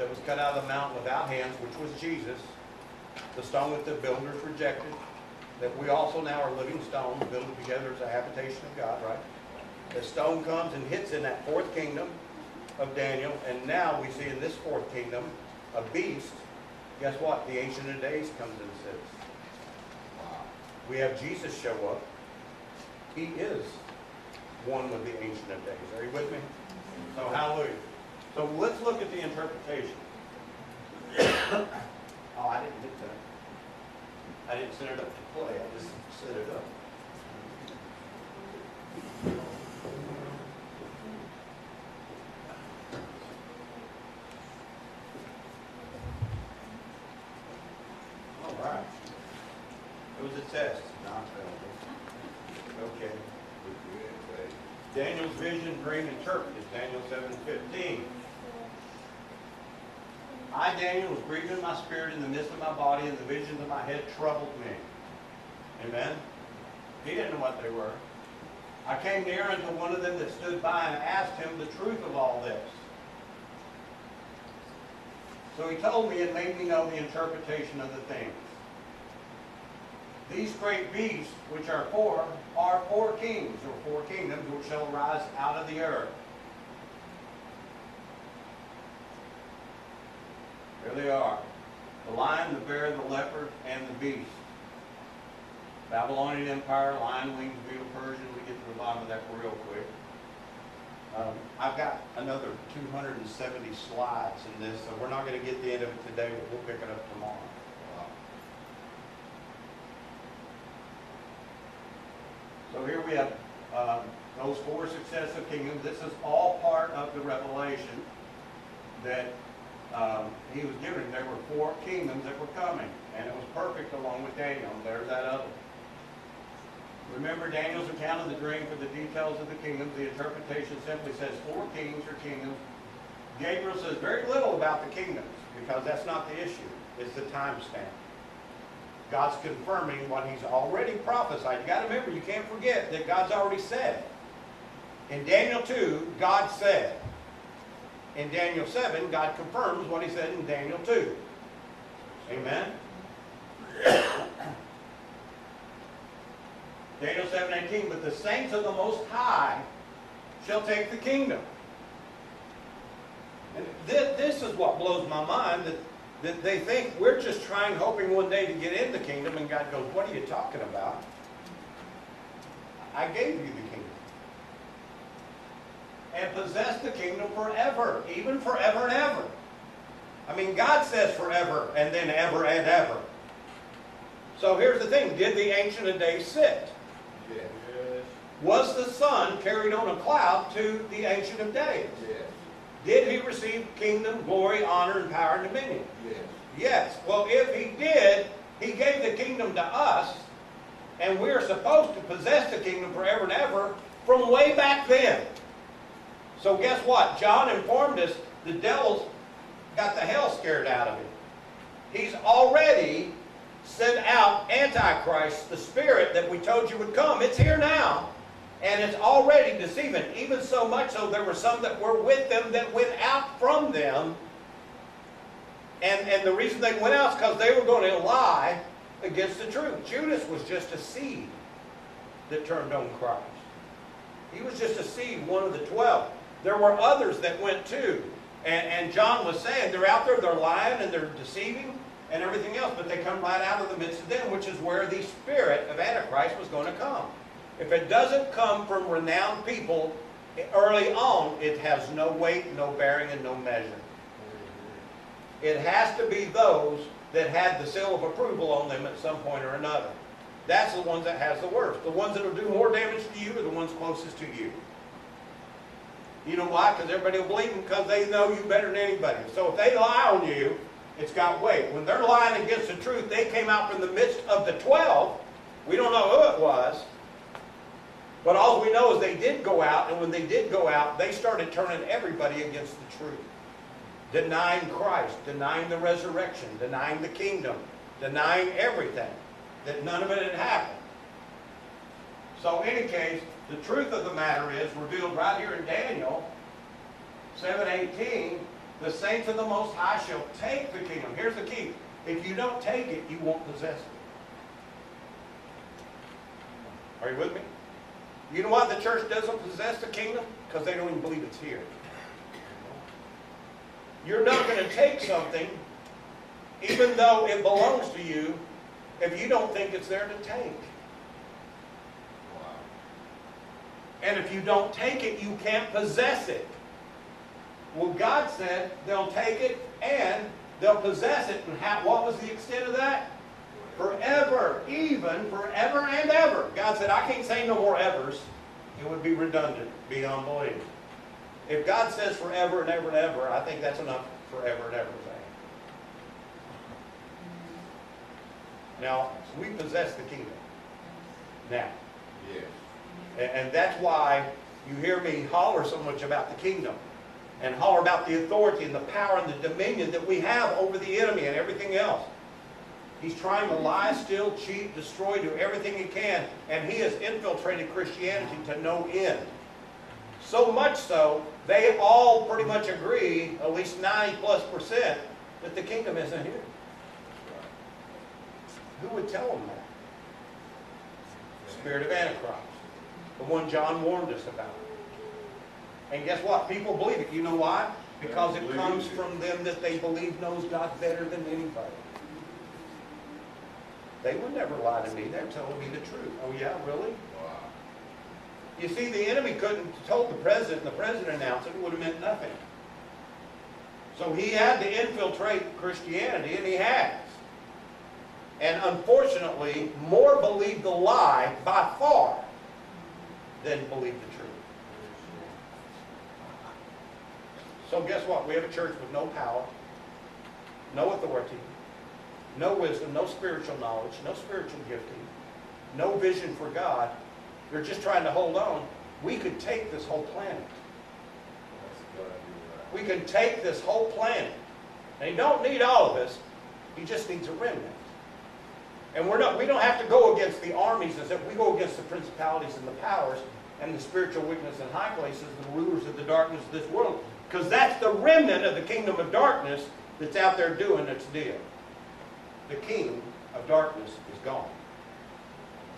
that was cut out of the mountain without hands, which was Jesus, the stone that the builders rejected, that we also now are living stones, building together as a habitation of God, right? The stone comes and hits in that fourth kingdom of Daniel, and now we see in this fourth kingdom a beast. Guess what? The Ancient of Days comes and sits. We have Jesus show up. He is one with the Ancient of Days. Are you with me? So hallelujah. So let's look at the interpretation. Oh, I didn't get that. I didn't set it up to play. I just set it up. Test. Not available. Okay. Daniel's vision, dream interpreted. Daniel 7:15. I, Daniel, was grieved in my spirit in the midst of my body, and the visions of my head troubled me. Amen? He didn't know what they were. I came near unto one of them that stood by and asked him the truth of all this. So he told me and made me know the interpretation of the things. These great beasts, which are four kings, or four kingdoms, which shall arise out of the earth. There they are. The lion, the bear, the leopard, and the beast. Babylonian Empire, lion wings, beetle, Persian. We get to the bottom of that real quick. I've got another 270 slides in this, so we're not going to get the end of it today, but we'll pick it up tomorrow. So here we have those four successive kingdoms. This is all part of the revelation that he was given. There were four kingdoms that were coming, and it was perfect along with Daniel. There's that other. Remember Daniel's account of the dream for the details of the kingdoms. The interpretation simply says four kings or kingdoms. Gabriel says very little about the kingdoms because that's not the issue. It's the time stamp. God's confirming what he's already prophesied. You got to remember, you can't forget that God's already said. In Daniel 2, God said. In Daniel 7, God confirms what he said in Daniel 2. Amen? Daniel 7:18, but the saints of the Most High shall take the kingdom. And this is what blows my mind, that they think we're just trying, hoping one day to get in the kingdom, and God goes, what are you talking about? I gave you the kingdom. And possess the kingdom forever, even forever and ever. I mean, God says forever, and then ever and ever. So here's the thing, did the Ancient of Days sit? Yes. Was the Son carried on a cloud to the Ancient of Days? Yes. Did he receive kingdom, glory, honor, and power, and dominion? Yes. Yes. Well, if he did, he gave the kingdom to us, and we're supposed to possess the kingdom forever and ever from way back then. So guess what? John informed us the devil's got the hell scared out of him. He's already sent out Antichrist, the spirit that we told you would come. It's here now. And it's already deceiving, even so much so there were some that were with them that went out from them. And the reason they went out is because they were going to lie against the truth. Judas was just a seed that turned on Christ. He was just a seed, one of the 12. There were others that went too. And John was saying, they're out there, they're lying, and they're deceiving, and everything else. But they come right out of the midst of them, which is where the spirit of Antichrist was going to come. If it doesn't come from renowned people early on, it has no weight, no bearing, and no measure. It has to be those that had the seal of approval on them at some point or another. That's the ones that has the worst. The ones that will do more damage to you are the ones closest to you. You know why? Because everybody will believe them because they know you better than anybody. So if they lie on you, it's got weight. When they're lying against the truth, they came out from the midst of the 12. We don't know who it was. But all we know is they did go out, and when they did go out, they started turning everybody against the truth. Denying Christ, denying the resurrection, denying the kingdom, denying everything, that none of it had happened. So in any case, the truth of the matter is revealed right here in Daniel 7:18, The saints of the Most High shall take the kingdom. Here's the key. If you don't take it, you won't possess it. Are you with me? You know why the church doesn't possess the kingdom? Because they don't even believe it's here. You're not going to take something, even though it belongs to you, if you don't think it's there to take. And if you don't take it, you can't possess it. Well, God said they'll take it and they'll possess it. And how, what was the extent of that? Forever, even forever and ever. God said, I can't say no more evers. It would be redundant, beyond belief. If God says forever and ever and ever, I think that's enough forever and ever thing. Now, we possess the kingdom. Now. Yes. And that's why you hear me holler so much about the kingdom and holler about the authority and the power and the dominion that we have over the enemy and everything else. He's trying to lie, steal, cheat, destroy, do everything he can, and he has infiltrated Christianity to no end. So much so, they all pretty much agree, at least 90+%, that the kingdom isn't here. Who would tell them that? The spirit of Antichrist. The one John warned us about. And guess what? People believe it. You know why? Because it comes from them that they believe knows God better than anybody. They would never lie to me. They're telling me the truth. Oh yeah, really? Wow. You see, the enemy couldn't have told the president, and the president announced it. It would have meant nothing. So he had to infiltrate Christianity, and he has. And unfortunately, more believe the lie by far than believe the truth. So guess what? We have a church with no power, no authority, no wisdom, no spiritual knowledge, no spiritual gifting, no vision for God. They're just trying to hold on. We could take this whole planet. We can take this whole planet. And He don't need all of us. He just needs a remnant. And we don't have to go against the armies and stuff. We go against the principalities and the powers and the spiritual wickedness in high places and the rulers of the darkness of this world. Because that's the remnant of the kingdom of darkness that's out there doing its deal. The king of darkness is gone.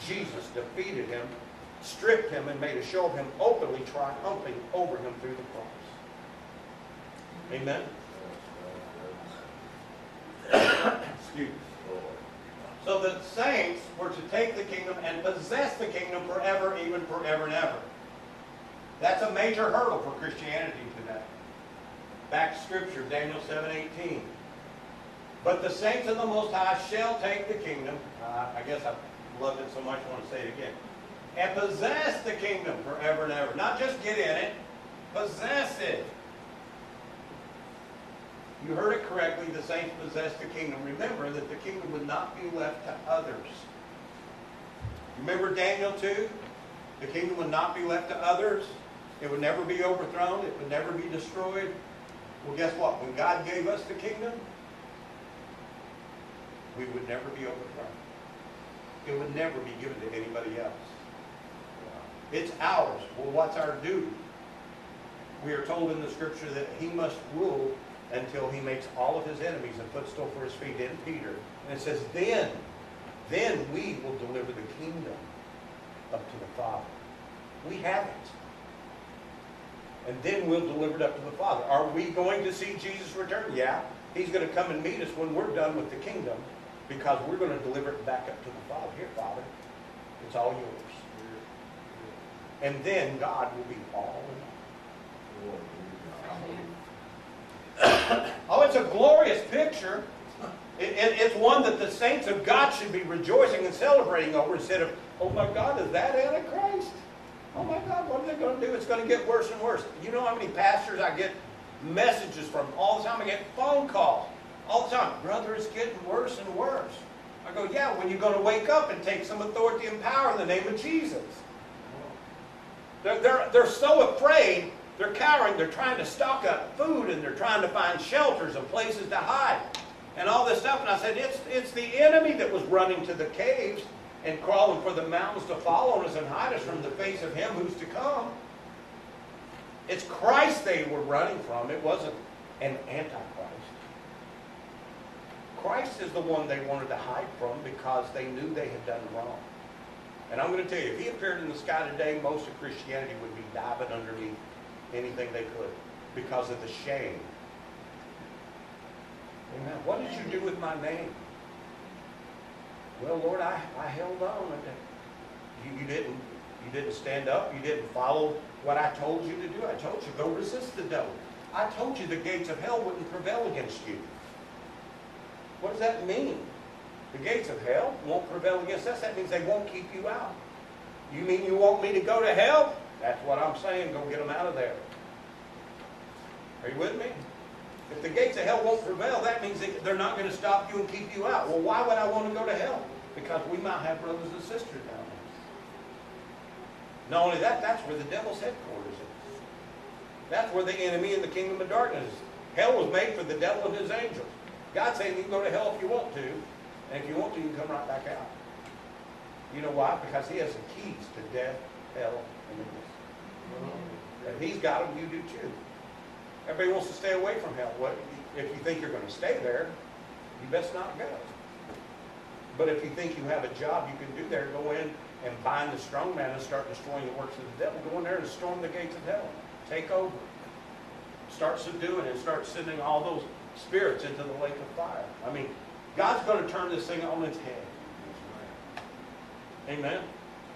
Jesus defeated him, stripped him, and made a show of him openly triumphing over him through the cross. Amen? Excuse me. So the saints were to take the kingdom and possess the kingdom forever, even forever and ever. That's a major hurdle for Christianity today. Back to Scripture, Daniel 7:18. But the saints of the Most High shall take the kingdom. I guess I loved it so much I want to say it again. And possess the kingdom forever and ever. Not just get in it, possess it. You heard it correctly, the saints possessed the kingdom. Remember that the kingdom would not be left to others. Remember Daniel 2? The kingdom would not be left to others. It would never be overthrown. It would never be destroyed. Well, guess what? When God gave us the kingdom, we would never be overthrown. It would never be given to anybody else. It's ours. Well, what's our duty? We are told in the Scripture that He must rule until He makes all of His enemies a footstool for His feet in Peter. And it says, then we will deliver the kingdom up to the Father. We have it. And then we'll deliver it up to the Father. Are we going to see Jesus return? Yeah. He's going to come and meet us when we're done with the kingdom because we're going to deliver it back up to the Father. Here, Father, it's all yours. And then God will be all in all. Oh, it's a glorious picture. It's one that the saints of God should be rejoicing and celebrating over instead of, oh my God, is that Antichrist? Oh my God, what are they going to do? It's going to get worse and worse. You know how many pastors I get messages from all the time? I get phone calls all the time. Brother, it's getting worse and worse. I go, yeah, when you're going to wake up and take some authority and power in the name of Jesus. They're so afraid. They're cowering. They're trying to stock up food, and they're trying to find shelters and places to hide and all this stuff. And I said, it's the enemy that was running to the caves and crawling for the mountains to follow us and hide us from the face of Him who's to come. It's Christ they were running from. It wasn't and Antichrist. Christ is the one they wanted to hide from because they knew they had done wrong. And I'm going to tell you, if he appeared in the sky today, most of Christianity would be diving underneath anything they could because of the shame. Amen. What did you do with my name? Well, Lord, I held on. You didn't stand up. You didn't follow what I told you to do. I told you, go resist the devil. I told you the gates of hell wouldn't prevail against you. What does that mean? The gates of hell won't prevail against us. That means they won't keep you out. You mean you want me to go to hell? That's what I'm saying. Go get them out of there. Are you with me? If the gates of hell won't prevail, that means they're not going to stop you and keep you out. Well, why would I want to go to hell? Because we might have brothers and sisters down there. Not only that, that's where the devil's headquarters is. That's where the enemy and the kingdom of darkness is. Hell was made for the devil and his angels. God's saying you can go to hell if you want to. And if you want to, you can come right back out. You know why? Because he has the keys to death, hell, and the devil. And he's got them, you do too. Everybody wants to stay away from hell. Well, if you think you're going to stay there, you best not go. But if you think you have a job you can do there, go in and bind the strong man and start destroying the works of the devil. Go in there and storm the gates of hell. Take over. Start subduing and start sending all those spirits into the lake of fire. I mean, God's going to turn this thing on its head. Amen.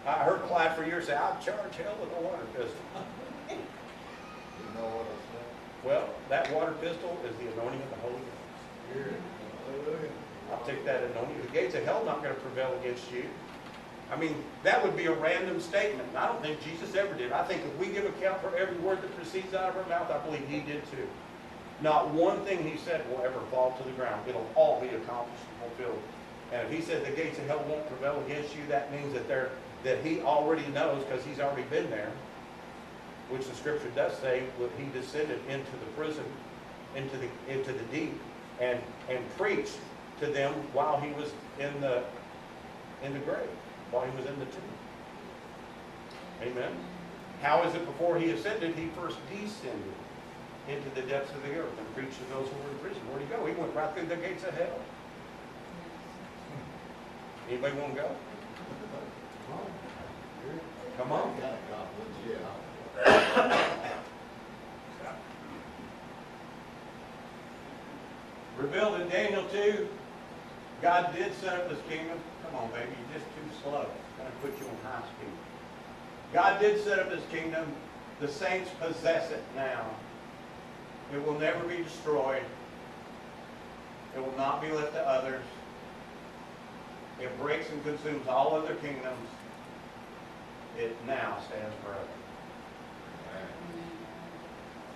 I heard Clyde for years say, I'll charge hell with a water pistol. You know what I said? Well, that water pistol is the anointing of the Holy Ghost. I'll take that anointing. The gates of hell not going to prevail against you. I mean, that would be a random statement. And I don't think Jesus ever did. I think if we give account for every word that proceeds out of our mouth, I believe he did too. Not one thing he said will ever fall to the ground. It'll all be accomplished and fulfilled. And if he said the gates of hell won't prevail against you, that means that he already knows because he's already been there. Which the scripture does say that he descended into the prison, into the deep, and preached to them while he was in the grave, while he was in the tomb. Amen. How is it before he ascended, he first descended into the depths of the earth and preached to those who were in prison? Where'd he go? He went right through the gates of hell. Anybody want to go? Come on. Revealed in Daniel 2, God did set up this kingdom. Come on, baby, you're just too slow. I'm going to put you on high speed. God did set up his kingdom. The saints possess it now. It will never be destroyed. It will not be left to others. It breaks and consumes all other kingdoms. It now stands forever.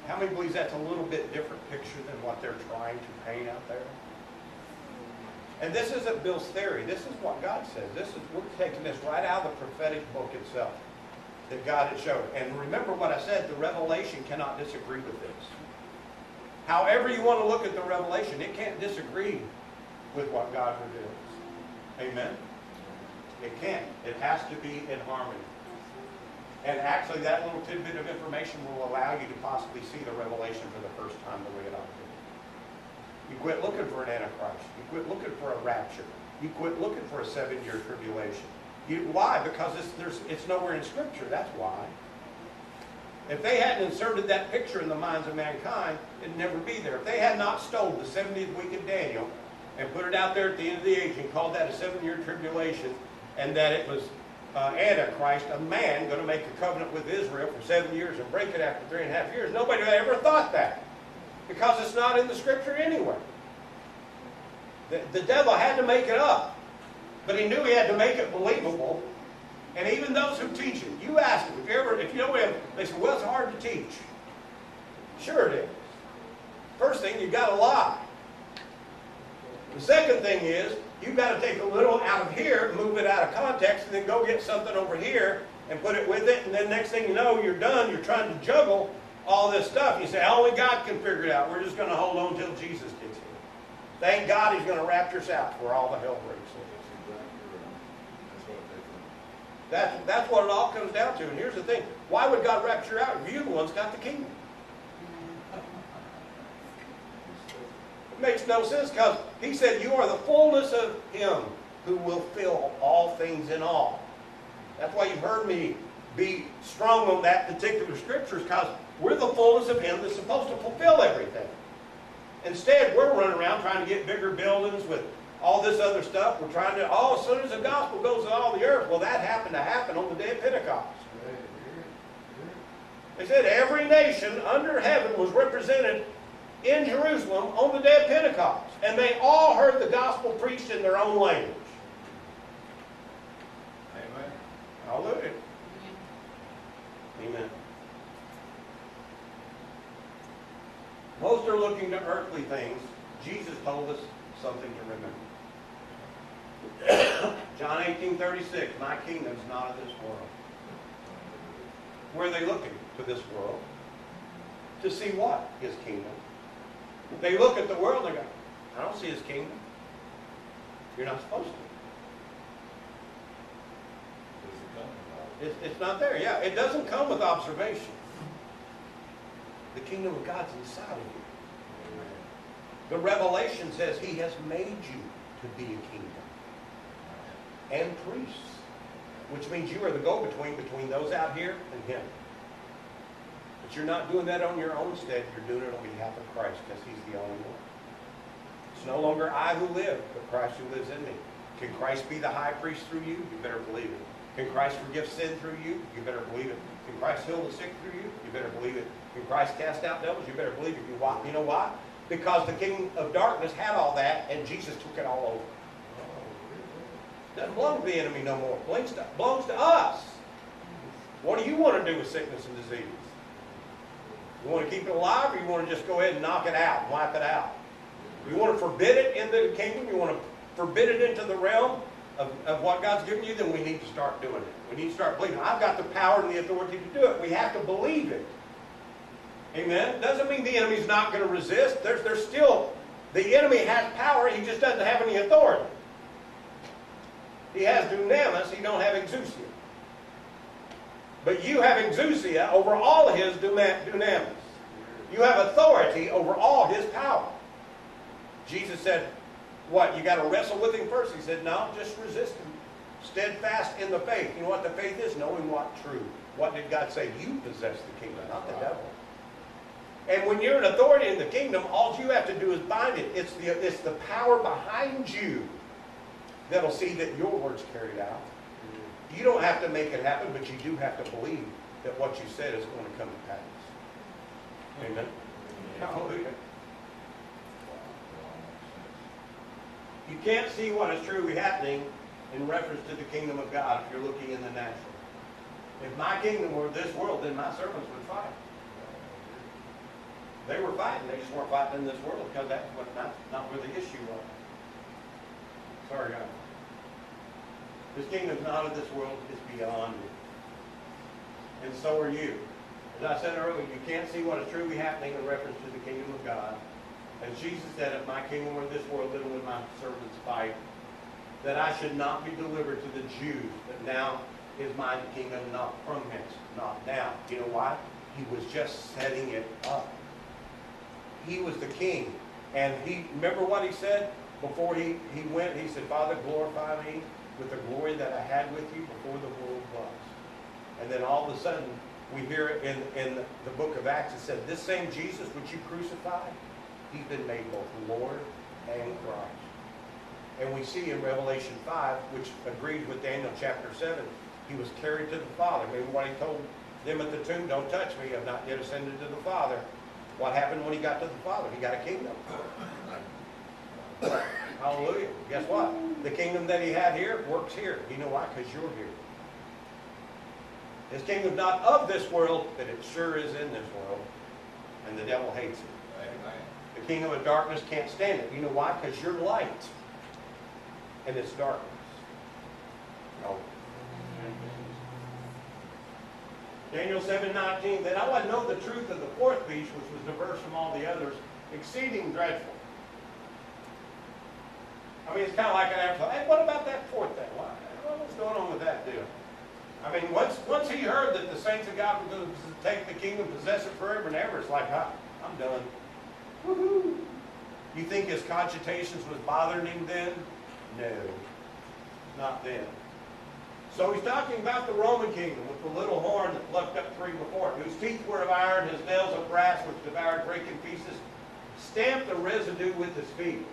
How many believes that's a little bit different picture than what they're trying to paint out there? And this isn't Bill's theory. This is what God says. We're taking this right out of the prophetic book itself that God had showed. And remember what I said, the revelation cannot disagree with this. However you want to look at the revelation, it can't disagree with what God reveals. Amen? It can't. It has to be in harmony. And actually, that little tidbit of information will allow you to possibly see the revelation for the first time the way it ought to be. You quit looking for an Antichrist. You quit looking for a rapture. You quit looking for a 7-year tribulation. Why? Because it's nowhere in Scripture. That's why. If they hadn't inserted that picture in the minds of mankind, it'd never be there. If they had not stole the 70th week of Daniel and put it out there at the end of the age and called that a 7-year tribulation, and that it was Antichrist, a man going to make a covenant with Israel for 7 years and break it after 3.5 years, nobody had ever thought that because it's not in the Scripture anywhere. The devil had to make it up, but he knew he had to make it believable. And even those who teach it, you ask them, if you know him, they say, well, it's hard to teach. Sure it is. First thing, you've got to lie. The second thing is, you've got to take a little out of here, move it out of context, and then go get something over here and put it with it. And then next thing you know, you're done. You're trying to juggle all this stuff. You say, only God can figure it out. We're just going to hold on until Jesus gets here. Thank God he's going to rapture us out where all the hell breaks loose. That's what it all comes down to. And here's the thing. Why would God rapture out if you're the one's got the kingdom? makes no sense, because he said, you are the fullness of him who will fill all things in all. That's why you've heard me be strong on that particular scripture, because we're the fullness of him that's supposed to fulfill everything. Instead, we're running around trying to get bigger buildings with all this other stuff. We're trying to, oh, as soon as the gospel goes to all the earth, well, that happened to happen on the day of Pentecost. They said every nation under heaven was represented in Jerusalem on the day of Pentecost. And they all heard the gospel preached in their own language. Amen. Hallelujah. Amen. Most are looking to earthly things. Jesus told us something to remember. John 18:36, my kingdom is not of this world. Where are they looking? To this world. To see what? His kingdom. They look at the world and go, I don't see his kingdom. You're not supposed to. It's not there. Yeah, it doesn't come with observation. The kingdom of God's inside of you. Amen. The revelation says he has made you to be a kingdom and priests, which means you are the go-between between those out here and him. But you're not doing that on your own stead. You're doing it on behalf of Christ, because he's the only one. It's no longer I who live, but Christ who lives in me. Can Christ be the high priest through you? You better believe it. Can Christ forgive sin through you? You better believe it. Can Christ heal the sick through you? You better believe it. Can Christ cast out devils? You better believe it. You know why? Because the king of darkness had all that, and Jesus took it all over. Doesn't belong to the enemy no more. Belongs to us. What do you want to do with sickness and disease? You want to keep it alive, or you want to just go ahead and knock it out, wipe it out? You want to forbid it in the kingdom? You want to forbid it into the realm of what God's given you? Then we need to start doing it. We need to start believing. I've got the power and the authority to do it. We have to believe it. Amen? Doesn't mean the enemy's not going to resist. There's still, the enemy has power. He just doesn't have any authority. He has dunamis. He don't have exousia. But you have exousia over all his dunamis. You have authority over all his power. Jesus said, what, you got to wrestle with him first? He said, no, just resist him. Steadfast in the faith. You know what the faith is? Knowing what true. What did God say? You possess the kingdom, not the devil. And when you're an authority in the kingdom, all you have to do is bind it. It's the power behind you that'll see that your word's carried out. You don't have to make it happen, but you do have to believe that what you said is going to come to pass. Amen? Hallelujah. You can't see what is truly happening in reference to the kingdom of God if you're looking in the natural. If my kingdom were this world, then my servants would fight. They were fighting. They just weren't fighting in this world, because that's not where the issue was. Sorry, God. This kingdom's not of this world. It's beyond it. And so are you. As I said earlier, you can't see what is truly happening in reference to the kingdom of God. And Jesus said, if my kingdom were this world, then would my servants fight, that I should not be delivered to the Jews. But now is my kingdom not from hence, not now. You know why? He was just setting it up. He was the king. And he, remember what he said before he went? He said, Father, glorify me with the glory that I had with you before the world was. And then all of a sudden, we hear it in the book of Acts. It said, this same Jesus which you crucified, he's been made both Lord and Christ. And we see in Revelation 5, which agrees with Daniel chapter 7, he was carried to the Father. Maybe what he told them at the tomb, don't touch me, I've not yet ascended to the Father. What happened when he got to the Father? He got a kingdom. Hallelujah. Guess what? The kingdom that he had here works here. You know why? Because you're here. His kingdom's not of this world, but it sure is in this world. And the devil hates it. The kingdom of darkness can't stand it. You know why? Because you're light. And it's darkness. No. Daniel 7:19, that I would know the truth of the fourth beast, which was diverse from all the others, exceeding dreadful. I mean, it's kind of like an afterthought. Hey, what about that fourth thing? What's going on with that deal? I mean, once he heard that the saints of God were going to take the kingdom, possess it forever and ever, it's like, huh, I'm done. Woohoo! You think his cogitations was bothering him then? No, not then. So he's talking about the Roman kingdom with the little horn that plucked up three before it, whose teeth were of iron, his nails of brass, which devoured, break in pieces, stamped the residue with his feet.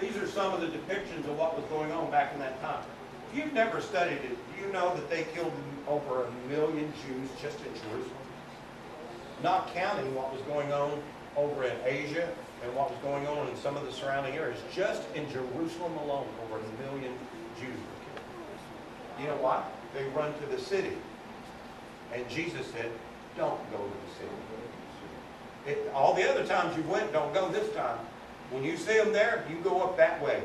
These are some of the depictions of what was going on back in that time. If you've never studied it, do you know that they killed over 1 million Jews just in Jerusalem? Not counting what was going on over in Asia and what was going on in some of the surrounding areas. Just in Jerusalem alone, over 1 million Jews were killed. You know what? They run to the city. And Jesus said, don't go to the city. All the other times you went, don't go this time. When you see them there, you go up that way.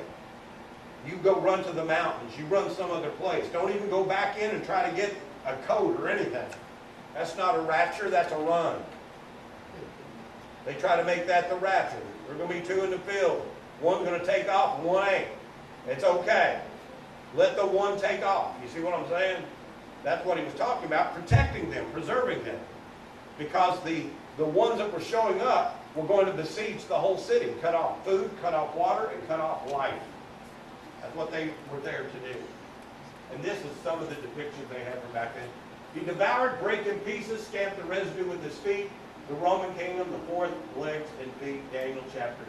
You go run to the mountains. You run some other place. Don't even go back in and try to get a coat or anything. That's not a rapture, that's a run. They try to make that the rapture. There are going to be two in the field. One's going to take off and one ain't. It's okay. Let the one take off. You see what I'm saying? That's what he was talking about, protecting them, preserving them. Because the ones that were showing up were going to besiege the whole city, cut off food, cut off water, and cut off life. That's what they were there to do. And this is some of the depictions they had from back then. He devoured, break in pieces, stamped the residue with his feet, the Roman kingdom, the fourth legs and feet, Daniel chapter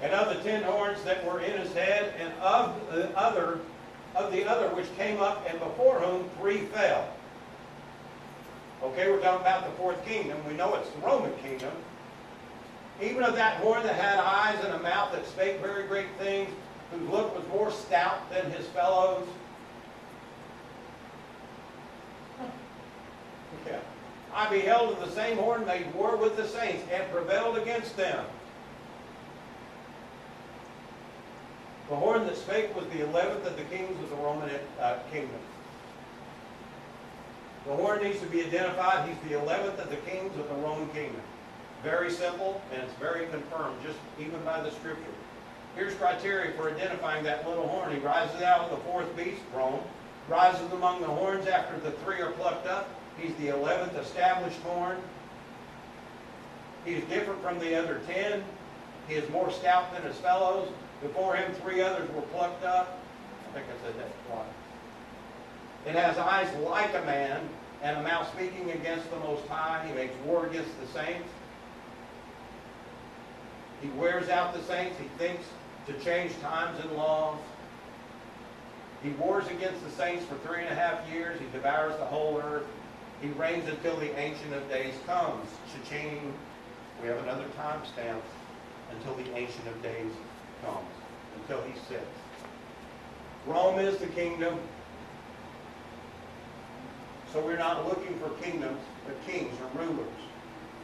2. And of the 10 horns that were in his head, and of the other which came up, and before whom 3 fell. Okay, we're talking about the fourth kingdom. We know it's the Roman kingdom. Even of that horn that had eyes and a mouth that spake very great things, whose look was more stout than his fellows. Okay. I beheld of the same horn made war with the saints and prevailed against them. The horn that spake was the 11th of the kings of the Roman kingdom. The horn needs to be identified. He's the 11th of the kings of the Roman kingdom. Very simple, and it's very confirmed, just even by the scripture. Here's criteria for identifying that little horn. He rises out of the fourth beast, Rome, rises among the horns after the 3 are plucked up. He's the 11th established horn. He is different from the other 10. He is more stout than his fellows. Before him, 3 others were plucked up. I think I said that twice. It has eyes like a man, and a mouth speaking against the Most High. He makes war against the saints. He wears out the saints. He thinks to change times and laws. He wars against the saints for 3.5 years. He devours the whole earth. He reigns until the Ancient of Days comes. Cha-ching. We have another time stamp. Until the Ancient of Days comes. Until he sits. Rome is the kingdom. So we're not looking for kingdoms, but kings or rulers.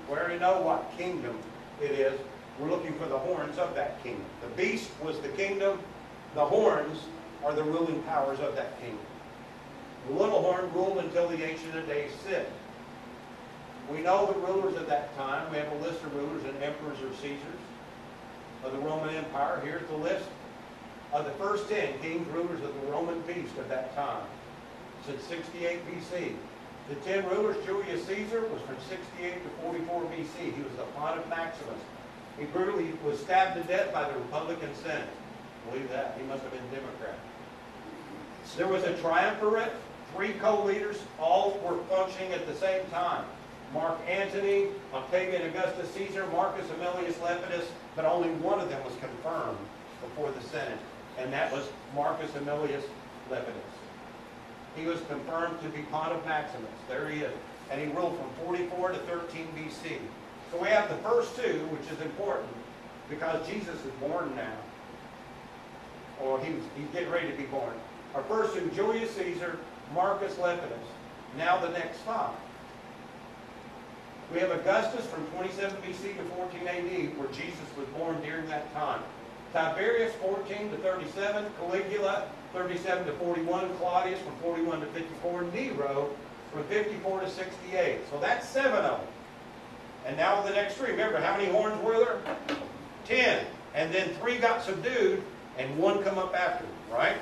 We already know what kingdom it is. We're looking for the horns of that kingdom. The beast was the kingdom. The horns are the ruling powers of that kingdom. The little horn ruled until the Ancient of Days sits. We know the rulers of that time. We have a list of rulers and emperors or Caesars of the Roman Empire. Here's the list of the first 10 kings, rulers of the Roman beast of that time. Since 68 BC. The 10 rulers, Julius Caesar was from 68 to 44 BC. He was the Pontiff Maximus. He brutally was stabbed to death by the Republican Senate. Believe that. He must have been Democrat. There was a triumvirate, 3 co-leaders, all were functioning at the same time. Mark Antony, Octavian Augustus Caesar, Marcus Aemilius Lepidus, but only one of them was confirmed before the Senate, and that was Marcus Aemilius Lepidus. He was confirmed to be Pontiff Maximus. There he is. And he ruled from 44 to 13 BC. So we have the first 2, which is important because Jesus is born now. Or he's getting ready to be born. Our first 2, Julius Caesar, Marcus Lepidus. Now the next 5. We have Augustus from 27 BC to 14 AD, where Jesus was born during that time. Tiberius, 14 to 37, Caligula, 37 to 41, Claudius from 41 to 54, Nero from 54 to 68. So that's 7 of them. And now the next 3. Remember, how many horns were there? 10. And then 3 got subdued, and 1 come up after them, right?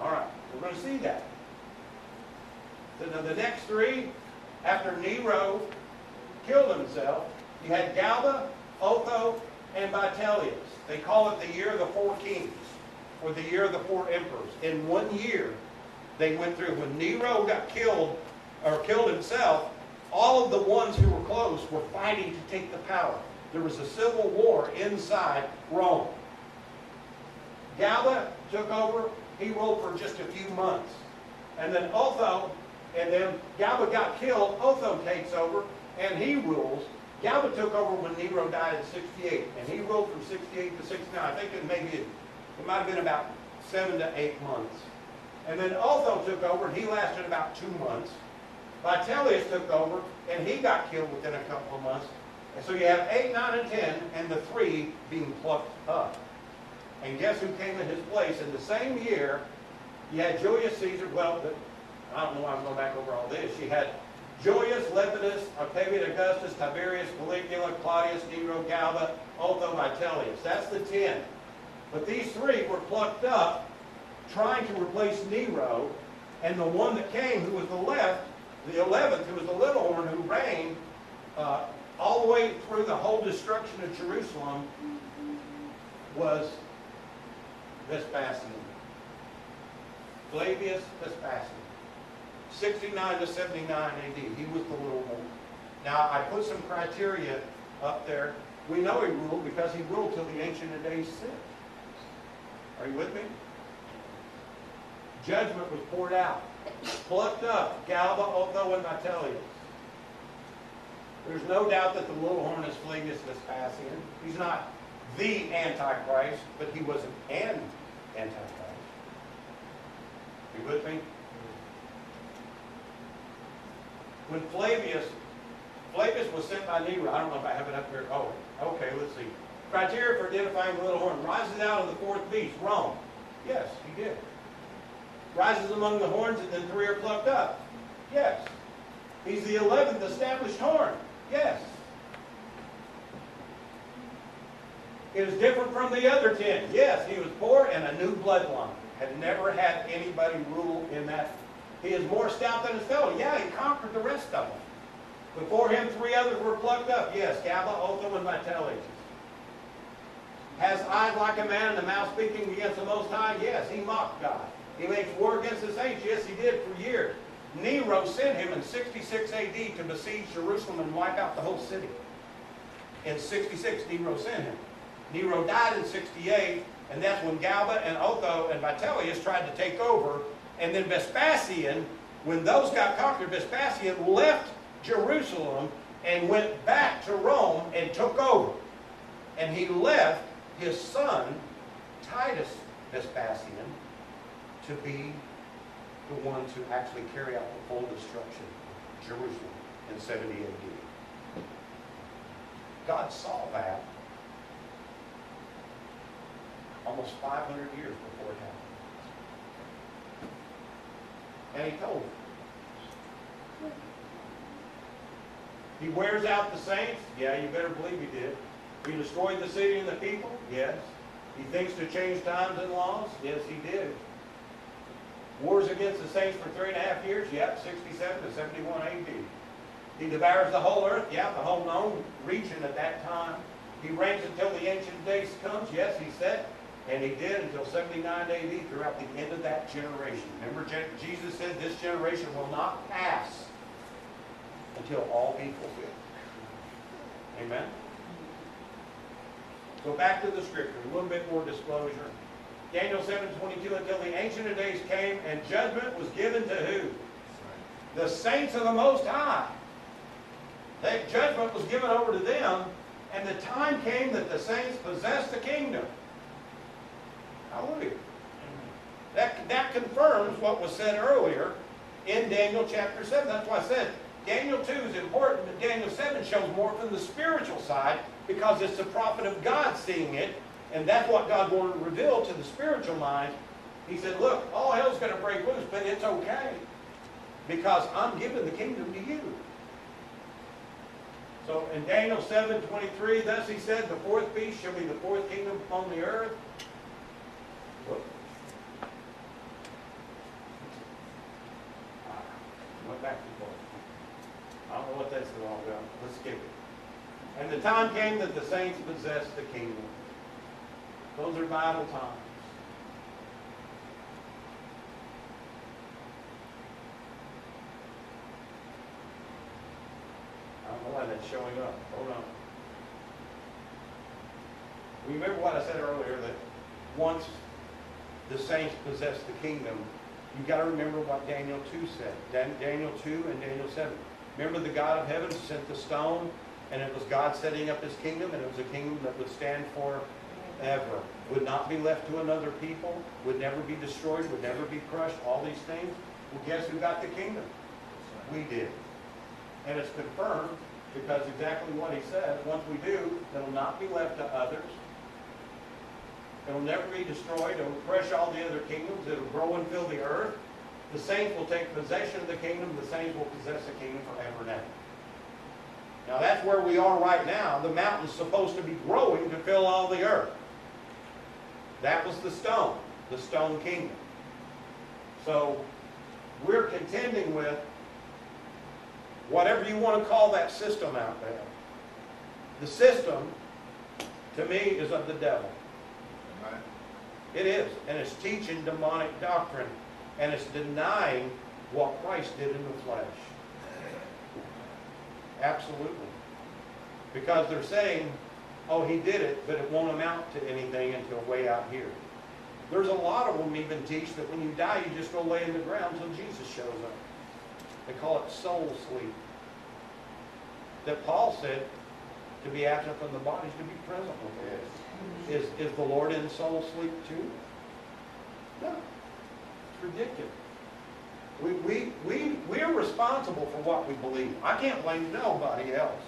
All right. We're going to see that. The Now the next three, after Nero killed himself, you had Galba, Otho, and Vitellius. They call it the year of the four kings, or the year of the four emperors. In one year, they went through. When Nero got killed, or killed himself, all of the ones who were close were fighting to take the power. There was a civil war inside Rome. Galba took over. He ruled for just a few months. And then Otho, and then Galba got killed. Otho takes over, and he rules. Galba took over when Nero died in 68, and he ruled from 68 to 69. I think it might have been about 7 to 8 months. And then Otho took over, and he lasted about 2 months. Vitellius took over, and he got killed within a couple of months. And so you have 8, 9, and 10, and the 3 being plucked up. And guess who came in his place? In the same year, you had Julius Caesar. Well, I don't know why I'm going back over all this. You had Julius, Lepidus, Octavian Augustus, Tiberius, Caligula, Claudius, Nero, Galba, Otho, Vitellius. That's the 10. But these 3 were plucked up trying to replace Nero, and the one that came, who was the 11th, who was the little horn, who reigned all the way through the whole destruction of Jerusalem, was Vespasian. Flavius Vespasian. 69 to 79 AD, he was the little horn. Now, I put some criteria up there. We know he ruled because he ruled till the ancient of days 6. Are you with me? Judgment was poured out. Plucked up, Galba, Otho, and Vitellius. There's no doubt that the little horn is Flavius Vespasian. He's not the Antichrist, but he was an Antichrist. Are you with me? When Flavius was sent by Nero, I don't know if I have it up here. Oh, okay, let's see. Criteria for identifying the little horn. Rises out of the fourth beast, Rome. Yes, he did. Rises among the horns, and then 3 are plucked up. Yes. He's the 11th established horn. Yes. It is different from the other 10. Yes, he was poor and a new bloodline. Had never had anybody rule in that. He is more stout than his fellow. Yeah, he conquered the rest of them. Before him, 3 others were plucked up. Yes, Galba, Otho, and Vitellius. Has eyes like a man and a mouth speaking against the Most High. Yes, he mocked God. He makes war against his saints. Yes, he did for years. Nero sent him in 66 AD to besiege Jerusalem and wipe out the whole city. In 66, Nero sent him. Nero died in 68, and that's when Galba and Otho and Vitellius tried to take over. And then Vespasian, when those got conquered, Vespasian left Jerusalem and went back to Rome and took over. And he left his son, Titus Vespasian, to be the one to actually carry out the full destruction of Jerusalem in 70 AD. God saw that almost 500 years before it happened. And he told them. He wears out the saints? Yeah, you better believe he did. He destroyed the city and the people? Yes. He thinks to change times and laws? Yes, he did. Wars against the saints for 3.5 years? Yep, 67 to 71 AD. He devours the whole earth? Yep, the whole known region at that time. He reigns until the ancient days comes? Yes, he said. And he did until 79 AD, throughout the end of that generation. Remember, Jesus said this generation will not pass until all be fulfilled. Amen? Go back to the scripture, a little bit more disclosure. Daniel 7:22, until the ancient of days came, and judgment was given to who? The saints of the Most High. That judgment was given over to them, and the time came that the saints possessed the kingdom. Hallelujah. That confirms what was said earlier in Daniel chapter 7. That's why I said Daniel 2 is important, but Daniel 7 shows more from the spiritual side because it's the prophet of God seeing it. And that's what God wanted to reveal to the spiritual mind. He said, look, all hell's going to break loose, but it's okay. Because I'm giving the kingdom to you. So in Daniel 7:23, thus he said, the fourth beast shall be the fourth kingdom upon the earth. Went was given. And the time came that the saints possessed the kingdom. Those are vital times. I don't know why that's showing up. Hold on. Remember what I said earlier, that once the saints possessed the kingdom, you've got to remember what Daniel 2 said. Daniel 2 and Daniel 7. Remember, the God of heaven sent the stone, and it was God setting up his kingdom, and it was a kingdom that would stand forever. Would not be left to another people, would never be destroyed, would never be crushed, all these things. Well, guess who got the kingdom? We did. And it's confirmed, because exactly what he said, once we do, it'll not be left to others. It'll never be destroyed. It'll crush all the other kingdoms. It'll grow and fill the earth. The saints will take possession of the kingdom. The saints will possess the kingdom forever now. Now that's where we are right now. The mountain's supposed to be growing to fill all the earth. That was the stone kingdom. So we're contending with whatever you want to call that system out there. The system, to me, is of the devil. Right. It is, and it's teaching demonic doctrine, and it's denying what Christ did in the flesh. Absolutely. Because they're saying, oh, he did it, but it won't amount to anything until way out here. There's a lot of them even teach that when you die, you just go lay in the ground until Jesus shows up. They call it soul sleep. That Paul said, to be absent from the body is to be present with the Lord. Is the Lord in soul sleep too? No. It's ridiculous. We're responsible for what we believe. I can't blame nobody else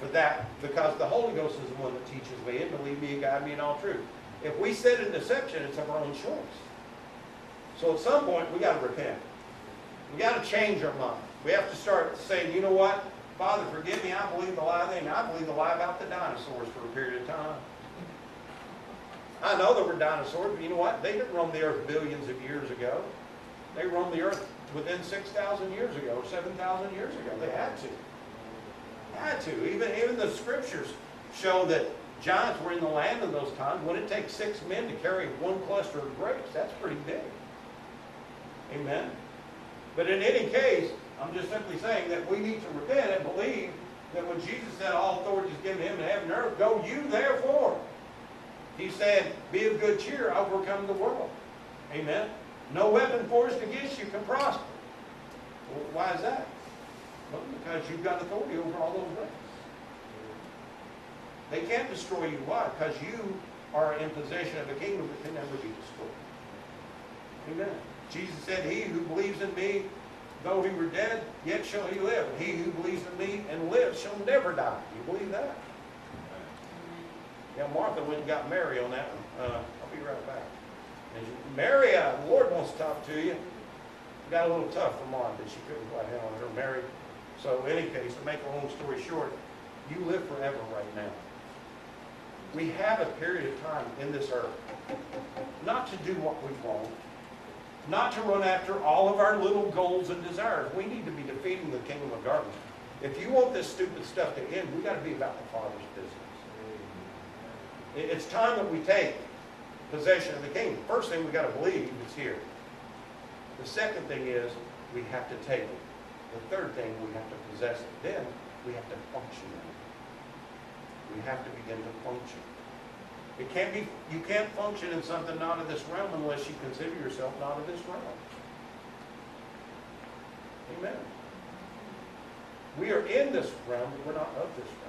for that, because the Holy Ghost is the one that teaches me and believe me and guide me in all truth. If we sit in deception, it's of our own choice. So at some point, we got to repent. We got to change our mind. We have to start saying, you know what? Father, forgive me. I believe the lie thing. I believe the lie about the dinosaurs for a period of time. I know there were dinosaurs, but you know what? They didn't roam the earth billions of years ago. They roamed the earth within 6,000 years ago or 7,000 years ago. They had to. Even the scriptures show that giants were in the land in those times. When it takes 6 men to carry one cluster of grapes, that's pretty big. Amen? But in any case, I'm just simply saying that we need to repent and believe that when Jesus said all authority is given him in heaven and earth, go you therefore. He said, be of good cheer, overcome the world. Amen? No weapon forged against you can prosper. Well, why is that? Well, because you've got authority over all those things. They can't destroy you. Why? Because you are in possession of a kingdom that can never be destroyed. Amen? Jesus said, he who believes in me, though he were dead, yet shall he live. He who believes in me and lives shall never die. Do you believe that? Yeah, Martha went and got Mary on that one. I'll be right back. And Mary, the Lord wants to talk to you. Got a little tough for Martha. She couldn't quite handle her Mary. So in any case, to make a long story short, you live forever right now. We have a period of time in this earth not to do what we want, not to run after all of our little goals and desires. We need to be defeating the kingdom of darkness. If you want this stupid stuff to end, we've got to be about the Father's business. It's time that we take possession of the kingdom. First thing we've got to believe is here. The second thing is we have to take it. The third thing, we have to possess it. Then we have to function in it. We have to begin to function. It can't be, you can't function in something not of this realm unless you consider yourself not of this realm. Amen. We are in this realm, but we're not of this realm.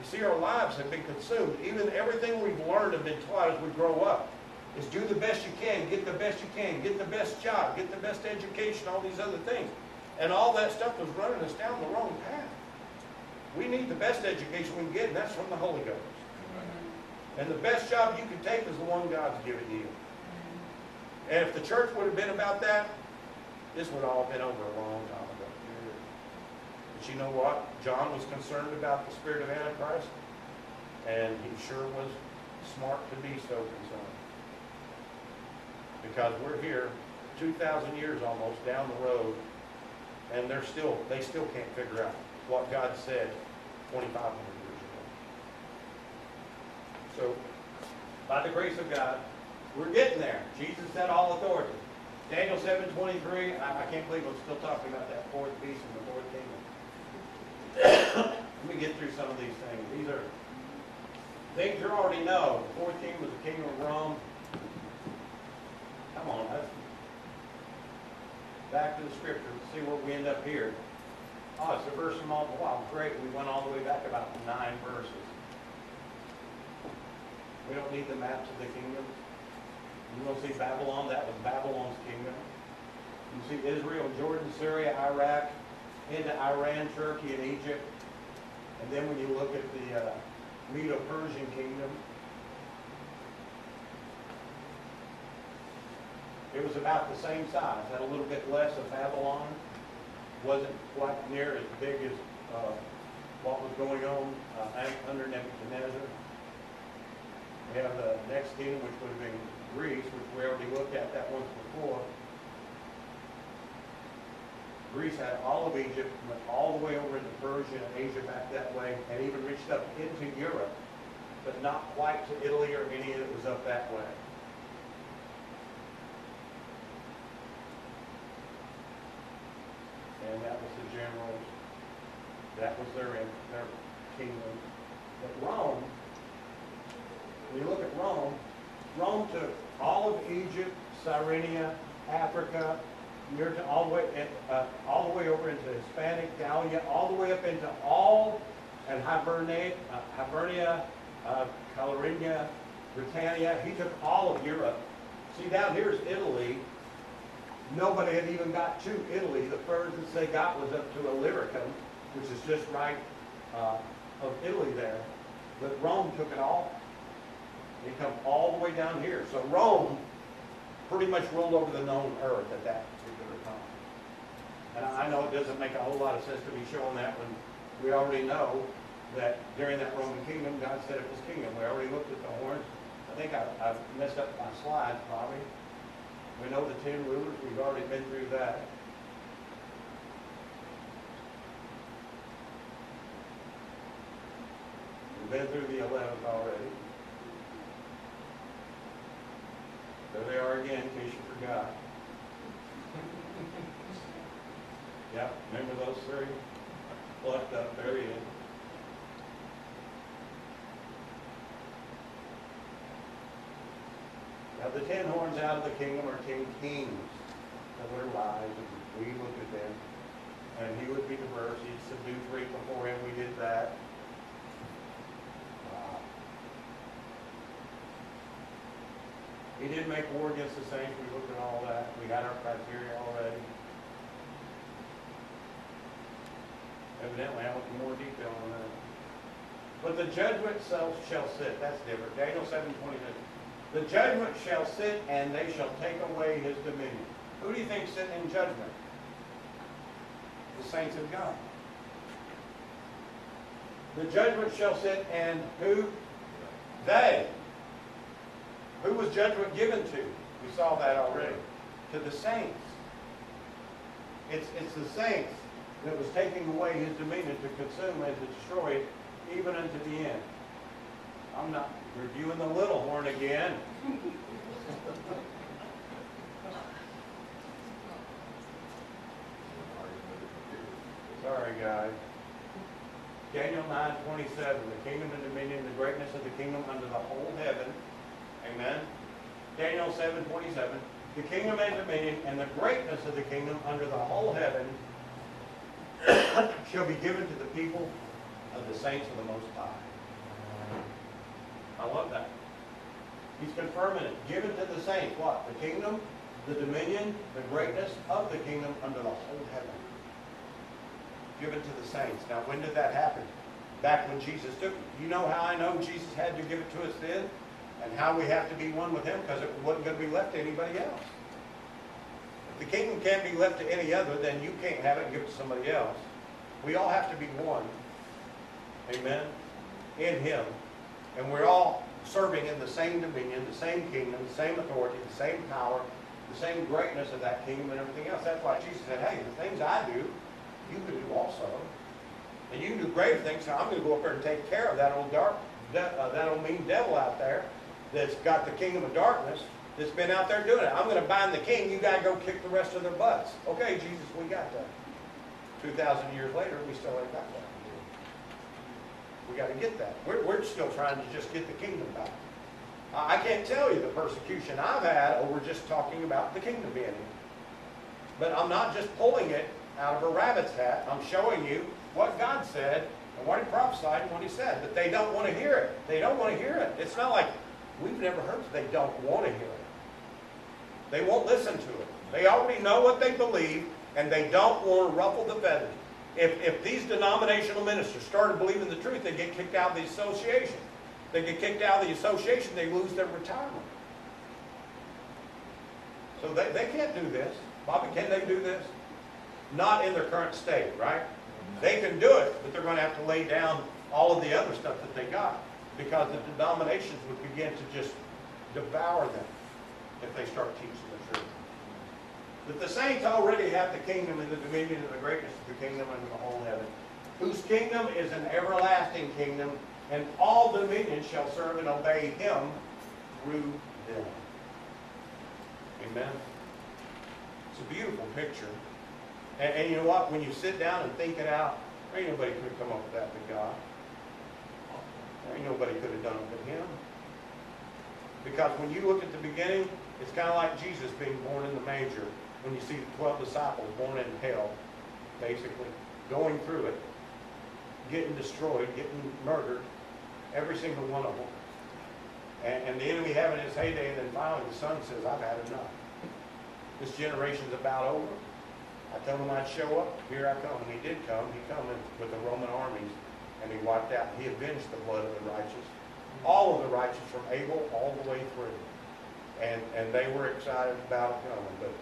You see, our lives have been consumed. Even everything we've learned and been taught as we grow up is do the best you can, get the best you can, get the best job, get the best education, all these other things. And all that stuff was running us down the wrong path. We need the best education we can get, and that's from the Holy Ghost. And the best job you can take is the one God's given you. And if the church would have been about that, this would all have been over a long time. But you know what? John was concerned about the spirit of Antichrist, and he sure was smart to be so concerned. Because we're here 2,000 years almost down the road, and they still can't figure out what God said 2,500 years ago. So, by the grace of God, we're getting there. Jesus said all authority. Daniel 7:23, I can't believe I'm still talking about that fourth beast and the fourth kingdom. Let me get through some of these things. These are things you already know. The fourth kingdom was the kingdom of Rome. Come on, that's back to the scripture. Let's see where we end up here. Oh, it's a verse and multiple. Wow, great. We went all the way back about 9 verses. We don't need the maps of the kingdom. You will see Babylon. That was Babylon's kingdom. You see Israel, Jordan, Syria, Iraq, into Iran, Turkey, and Egypt. And then when you look at the Medo-Persian kingdom, it was about the same size, had a little bit less of Babylon. Wasn't quite near as big as what was going on under Nebuchadnezzar. We have the next kingdom, which would have been Greece, which we already looked at that once before. Greece had all of Egypt, went all the way over into Persia and Asia back that way, and even reached up into Europe, but not quite to Italy or any that was up that way. And that was the generals. That was their kingdom. But Rome, when you look at Rome, Rome took all of Egypt, Cyrenia, Africa, all the way over into Hispanic Gallia, all the way up into all and Hibernia, Calabria, Britannia. He took all of Europe. See, down here is Italy. Nobody had even got to Italy. The furthest they got was up to Illyricum, which is just right of Italy there. But Rome took it all. They come all the way down here. So Rome pretty much ruled over the known earth at that particular time. And I know it doesn't make a whole lot of sense to be showing that when we already know that during that Roman kingdom, God said it was kingdom. We already looked at the horns. I think I messed up my slides probably. We know the 10 rulers. We've already been through that. We've been through the 11th already. There they are again, in case you forgot. Yeah, remember those three? Plucked up, there he is. Now the 10 horns out of the kingdom are 10 kings of their lives, and we looked at them. And he would be diverse. He'd subdue 3 before him. We did that. He did make war against the saints. We looked at all that. We had our criteria already. Evidently, I looked more detail on that. But the judgment shall sit. That's different. Daniel 7:22. The judgment shall sit, and they shall take away his dominion. Who do you think sitting in judgment? The saints of God. The judgment shall sit, and who? They. Who was judgment given to? We saw that already. To the saints. It's the saints that was taking away his dominion to consume and to destroy it, even unto the end. I'm not reviewing the little horn again. Sorry, guys. Daniel 9:27. The kingdom and dominion, the greatness of the kingdom under the whole heaven. Amen. Daniel 7:27. The kingdom and dominion and the greatness of the kingdom under the whole heaven shall be given to the people of the saints of the Most High. I love that. He's confirming it. Given to the saints. What? The kingdom, the dominion, the greatness of the kingdom under the whole heaven. Given to the saints. Now, when did that happen? Back when Jesus took it. You know how I know Jesus had to give it to us then? And how we have to be one with him, because it wasn't going to be left to anybody else. If the kingdom can't be left to any other, then you can't have it and give it to somebody else. We all have to be one, amen, in him. And we're all serving in the same dominion, the same kingdom, the same authority, the same power, the same greatness of that kingdom and everything else. That's why Jesus said, hey, the things I do, you can do also. And you can do greater things. So I'm going to go up there and take care of that old mean devil out there that's got the kingdom of darkness that's been out there doing it. I'm going to bind the king. You got to go kick the rest of their butts. Okay, Jesus, we got that. 2,000 years later, we still ain't got that. We got to get that. We're still trying to just get the kingdom back. I can't tell you the persecution I've had over just talking about the kingdom being here. But I'm not just pulling it out of a rabbit's hat. I'm showing you what God said and what He prophesied and what He said. But they don't want to hear it. They don't want to hear it. It's not like we've never heard it. They don't want to hear it. They won't listen to it. They already know what they believe, and they don't want to ruffle the feathers. If these denominational ministers started believing the truth, they'd get kicked out of the association. They get kicked out of the association, they lose their retirement. So they can't do this. Bobby, can they do this? Not in their current state, right? They can do it, but they're going to have to lay down all of the other stuff that they got, because the denominations would begin to just devour them if they start teaching the truth. But the saints already have the kingdom and the dominion and the greatness of the kingdom under the whole heaven, whose kingdom is an everlasting kingdom, and all dominions shall serve and obey Him through them. Amen. It's a beautiful picture. And you know what? When you sit down and think it out, there ain't nobody could have come up with that but God. There ain't nobody could have done it but Him. Because when you look at the beginning, it's kind of like Jesus being born in the manger. When you see the 12 disciples born in hell, basically, going through it, getting destroyed, getting murdered, every single one of them. And the enemy having his heyday, and then finally the Son says, I've had enough. This generation's about over. I told him I'd show up. Here I come. And He did come. He came with the Roman armies, and He wiped out. He avenged the blood of the righteous, all of the righteous from Abel all the way through. And they were excited about it coming. But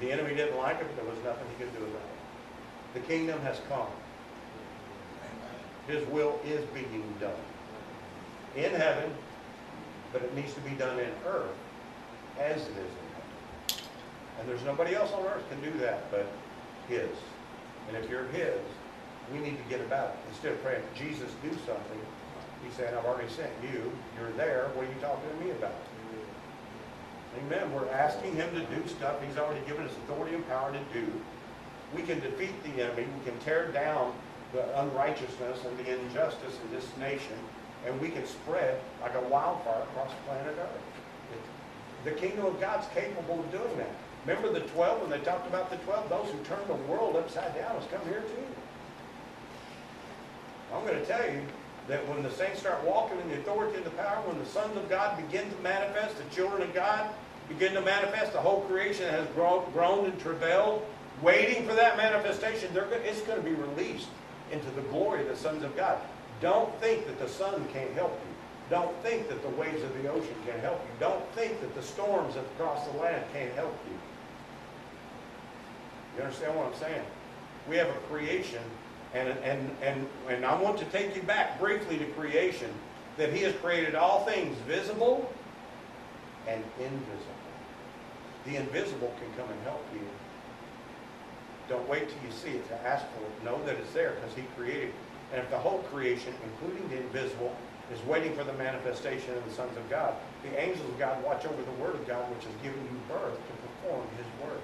the enemy didn't like it, but there was nothing he could do about it. The kingdom has come. His will is being done in heaven, but it needs to be done in earth as it is in heaven. And there's nobody else on earth can do that but His. And if you're His, we need to get about it. Instead of praying, Jesus, do something, He's saying, I've already sent you. You're there. What are you talking to me about? Amen. We're asking Him to do stuff He's already given us authority and power to do. We can defeat the enemy. We can tear down the unrighteousness and the injustice in this nation, and we can spread like a wildfire across planet Earth. The kingdom of God's capable of doing that. Remember the 12, when they talked about the 12, those who turned the world upside down has come here too. I'm going to tell you that when the saints start walking in the authority and the power, when the sons of God begin to manifest, the children of God begin to manifest, the whole creation has groaned and travailed, waiting for that manifestation. It's going to be released into the glory of the sons of God. Don't think that the sun can't help you. Don't think that the waves of the ocean can't help you. Don't think that the storms across the land can't help you. You understand what I'm saying? We have a creation, and I want to take you back briefly to creation, that He has created all things visible and invisible. The invisible can come and help you. Don't wait till you see it to ask for it. Know that it's there because He created it. And if the whole creation, including the invisible, is waiting for the manifestation of the sons of God, the angels of God watch over the word of God, which has given you birth to perform His word.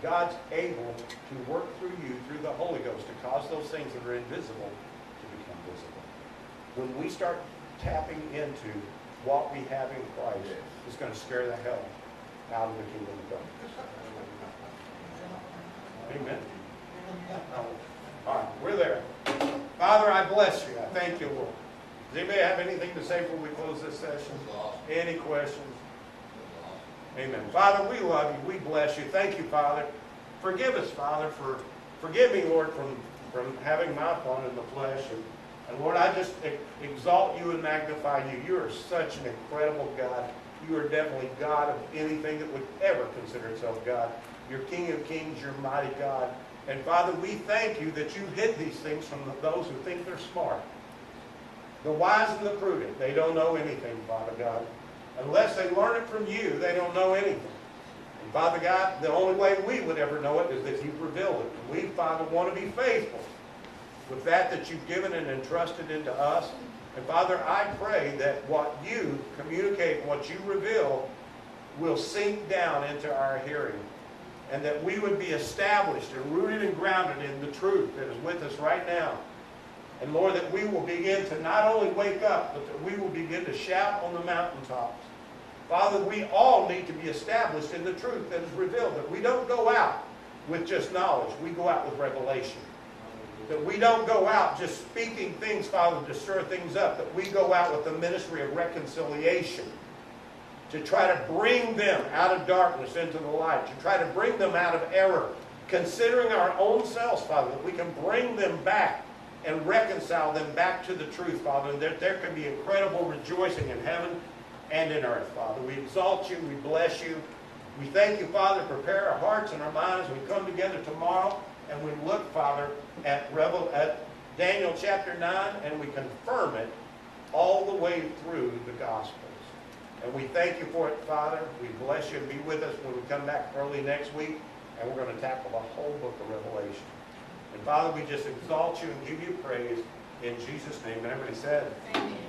God's able to work through you, through the Holy Ghost, to cause those things that are invisible to become visible. When we start tapping into what we have in Christ, it's going to scare the hell out of the kingdom of God. Amen. All right, we're there. Father, I bless You. I thank You, Lord. Does anybody have anything to say before we close this session? Any questions? Amen. Father, we love You. We bless You. Thank You, Father. Forgive us, Father, forgive me, Lord, from having my fun in the flesh. And Lord, I just exalt You and magnify You. You are such an incredible God. You are definitely God of anything that would ever consider itself God. You're King of kings, You're mighty God. And Father, we thank You that You hid these things from those who think they're smart. The wise and the prudent, they don't know anything, Father God. Unless they learn it from You, they don't know anything. And Father God, the only way we would ever know it is that You revealed it. And we, Father, want to be faithful with that you've given and entrusted into us. And Father, I pray that what you communicate, what you reveal, will sink down into our hearing, and that we would be established and rooted and grounded in the truth that is with us right now. And Lord, that we will begin to not only wake up, but that we will begin to shout on the mountaintops. Father, we all need to be established in the truth that is revealed, that we don't go out with just knowledge, we go out with revelation. That we don't go out just speaking things, Father, to stir things up. That we go out with the ministry of reconciliation to try to bring them out of darkness into the light, to try to bring them out of error, considering our own selves, Father, that we can bring them back and reconcile them back to the truth, Father, and that there can be incredible rejoicing in heaven and in earth, Father. We exalt you. We bless you. We thank you, Father. Prepare our hearts and our minds. We come together tomorrow, and we look, Father, at Daniel chapter 9, and we confirm it all the way through the Gospels. And we thank you for it, Father. We bless you, and be with us when we come back early next week, and we're going to tackle the whole book of Revelation. And Father, we just exalt you and give you praise in Jesus' name. And everybody said, amen.